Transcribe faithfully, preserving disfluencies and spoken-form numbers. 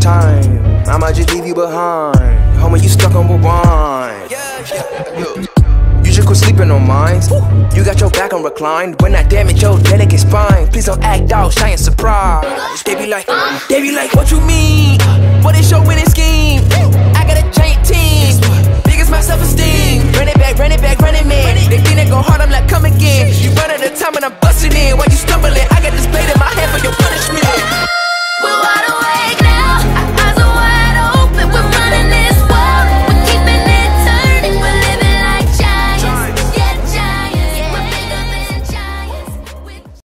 some time. I might just leave you behind. Homie, you stuck on rewind. Yeah, yeah, yeah. You should quit sleeping on mines. You got your back on reclined. When I damage your delicate spine, please don't act out, shy and surprised. They be like, they be like, what you mean? What is your winning scheme? I got a giant team, big as my self-esteem. Run it back, run it back, run it, man. They think they go hard, I'm like, come again. You run out of time and I'm busting in. Why you stumbling? I got this blade in my hand for